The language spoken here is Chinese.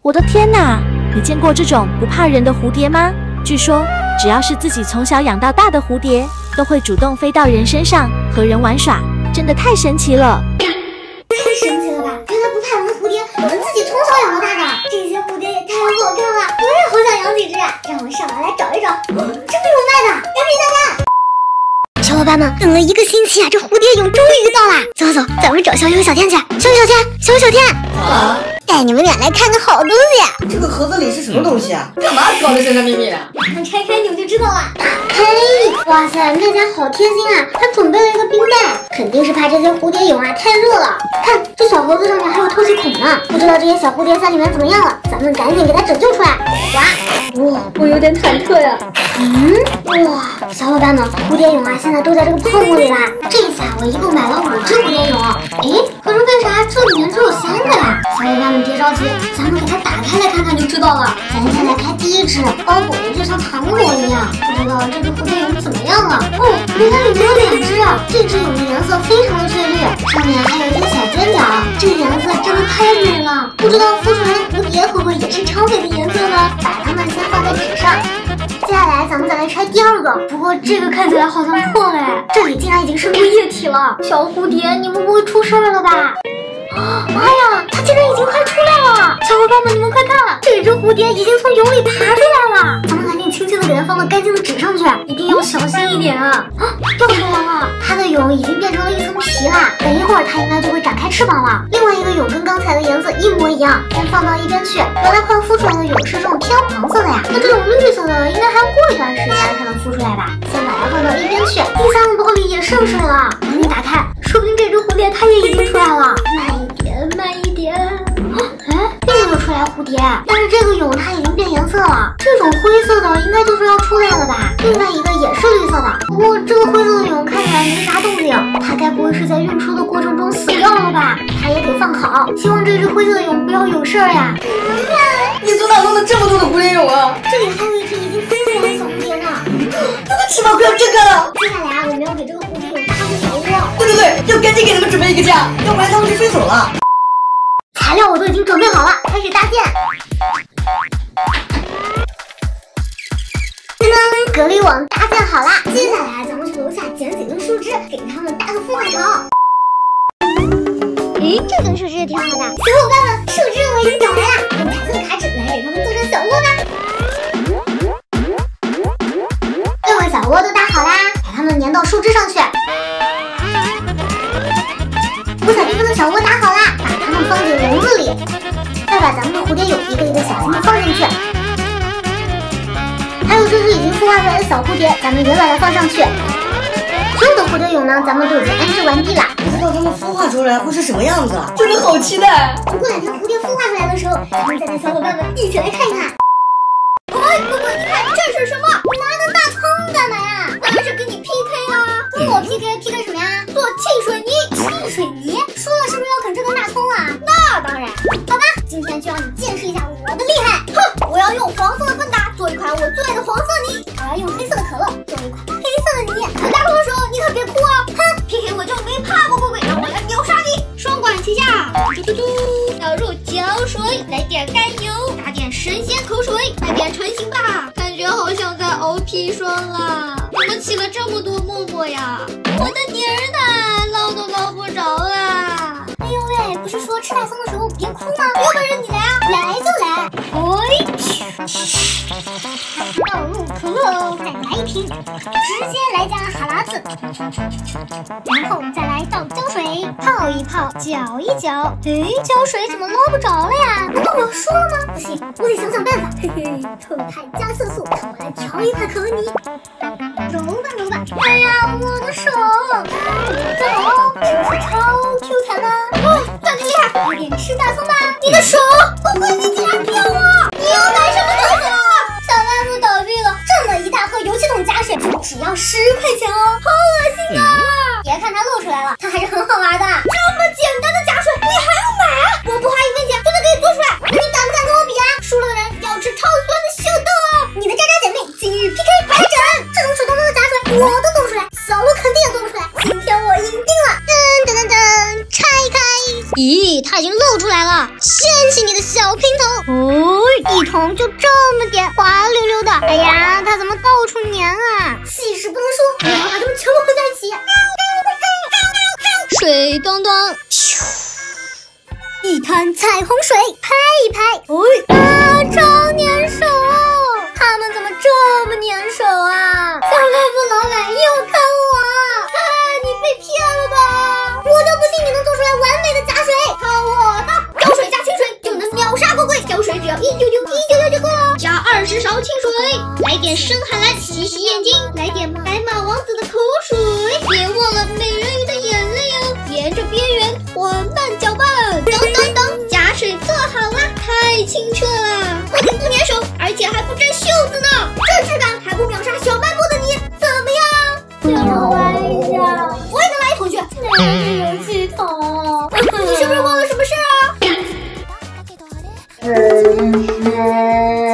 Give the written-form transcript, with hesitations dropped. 我的天哪，你见过这种不怕人的蝴蝶吗？据说只要是自己从小养到大的蝴蝶，都会主动飞到人身上和人玩耍，真的太神奇了！太神奇了吧！原来不怕人的蝴蝶，我们自己从小养到大的，这些蝴蝶也太好看了，我也好想养几只。让我们上网来找一找，这不有卖的，赶紧下单！ 小伙伴们，等了一个星期啊，这蝴蝶蛹终于到啦！走走，咱们找小友小天去。小友小天，小友小天，啊！带你们俩来看个好东西。这个盒子里是什么东西啊？干嘛搞得神神秘秘的？咱们拆开你们就知道了。打开！哇塞，卖家好贴心啊，还准备了一个冰袋，肯定是怕这些蝴蝶蛹啊太热了。看这小盒子上面还有透气孔呢，不知道这些小蝴蝶在里面怎么样了？咱们赶紧给它拯救出来！哇，我有点忐忑呀。 哇，小伙伴们，蝴蝶蛹啊，现在都在这个泡沫里啦。这一次啊，我一共买了5只蝴蝶蛹。诶，可是为啥这里面只有3个呀？小伙伴们别着急，咱们给它打开来看看就知道了。咱们先来开第1只，包裹的就像糖果一样。不知道这个蝴蝶蛹怎么样了？哦，原来里面有2只啊！这只蛹的颜色非常的翠绿，上面还有一些小尖角，这颜色真的太美了。不知道孵出来的蝴蝶会不会也是超美的颜色呢？把它们先放在纸上。 接下来咱们再来拆第2个，不过这个看起来好像破了哎，这里竟然已经是个液体了。小蝴蝶，你们不会出事儿了吧？啊，妈呀，它竟然已经快出来了！小伙伴们，你们快看，这只蝴蝶已经从蛹里爬出来了。咱们赶紧轻轻的给它放到干净的纸上去，一定要小心一点啊！啊，掉出来了，它的蛹已经变成了一层皮啦，等一会儿它应该就会展开翅膀了。另外一个蛹跟刚才的颜色一模一样，先放到一边去。原来快孵出来的蛹是这种偏黄色的呀，那这种绿色的应该还要过一段时间才能孵出来吧？先把它放到一边去。第3个包里也剩水了，赶紧打开，说不定这只蝴蝶它也已经出来了。慢一点，慢一点。啊，哎，并没有出来蝴蝶，但是这个蛹它已经变颜色了，这种灰色的应该就是要出来了吧？另外一个也是绿色的，不过这个灰色的蛹看起来没啥动静，它该不会是在运输的过程中死掉了吧？它也得放好，希望这只灰色的蛹不要有事儿呀。你昨晚弄了这么多的蝴蝶蛹啊？这里还有一只已经飞起来的小蝴蝶呢，它的翅膀快要震开了。接下来啊，我们要给这个蝴蝶蛹搭个小窝。对对对，要赶紧给它们准备一个家，要不然它们就飞走了。材料我都已经准备好了，开始搭建。噔噔，隔离网搭建好了。接下来咱们去楼下捡几根树枝，给它们搭个孵化巢。 这根树枝挺好的，小伙伴们，树枝我已经找来了，用彩色的卡纸来给它们做成小窝吧。这会小窝都搭好啦，把它们粘到树枝上去。五彩缤纷的小窝搭好啦，把它们放进笼子里，再把咱们的蝴蝶蛹一个一个小心的放进去。还有这只已经孵化出来的小蝴蝶，咱们也把它放上去。所有的蝴蝶蛹呢，咱们都已经安置完毕了。 不知道它们孵化出来会是什么样子，真的好期待！过两天蝴蝶孵化出来的时候，咱们再带小伙伴们一起来看一看。哎，哥哥，你看这是什么？你拿个大葱干嘛呀？我要是跟你 PK 啊！跟我 PK 什么呀？做汽水泥！汽水泥？说了是不是要啃这根大葱啊？那当然。好吧，今天就让你见识一下我的厉害！哼，我要用黄色的芬达做一款我最爱的黄色泥，我要用黑色的可乐做一款黑色的泥。啃大葱的时候你可别哭啊！哼 ，PK 我就没怕过。 一下，嘟嘟嘟，倒入胶水，来点甘油，打点神仙口水，快点成型吧！感觉好想再熬砒霜啦！怎么起了这么多沫沫呀？我的泥儿呢？捞都捞不着啦！哎呦喂，不是说吃大葱的时候别哭吗？有本事你来啊！来就来！哎，倒入可乐，再来一瓶，直接来加哈喇子，然后再来倒胶水。 泡一泡，搅一搅。哎，胶水怎么捞不着了呀？难道我输了吗？不行，我得想想办法。嘿嘿，痛快加色素，我来调一块可乐泥。揉吧揉吧。哎呀，我的手，我的手是不是超 Q 弹呢？哦，感觉厉害。快点吃大葱吧。你的手，不会，你竟然骗我！你又买什么东西了？小卖部倒闭了，这么一大盒油漆桶加水，只要10块钱哦，好恶心啊！ 别看它露出来了，它还是很好玩的。这么简单的假水，你还要买啊？我不花1分钱就能给你做出来，你敢不敢跟我比啊？输了的人要吃超酸的秀豆哦！你的渣渣姐妹今日 PK 白整，这种水东东的假水我都做不出来，小鹿肯定也做不出来。今天我赢定了！噔噔噔噔，拆开！咦，它已经露出来了，掀起你的小平头！哦，一桶就这么点，滑溜溜的。哎呀，它怎么到处粘啊？气势不能输，我要把它们全部混在一起。水当当，一滩彩虹水，拍一拍，哦，啊，超粘手！它们怎么这么粘手啊？小卖部老板又坑我！啊，你被骗了吧？我都不信你能做出来完美的假水，看我的！高水加清水就能秒杀锅柜，小水只要199就够了，加20勺清水，来点深海蓝洗洗眼睛，来点白马王子的口水，别忘了美人鱼的眼泪哦，沿着边缘缓慢搅拌。等，假水做好了，太清澈了，不仅不粘手，而且还不沾袖子呢，这质感还不秒杀小卖部的你，怎么样？借我玩一下，我也能来一桶去。那是游戏桶，你是不是忘了什么事啊？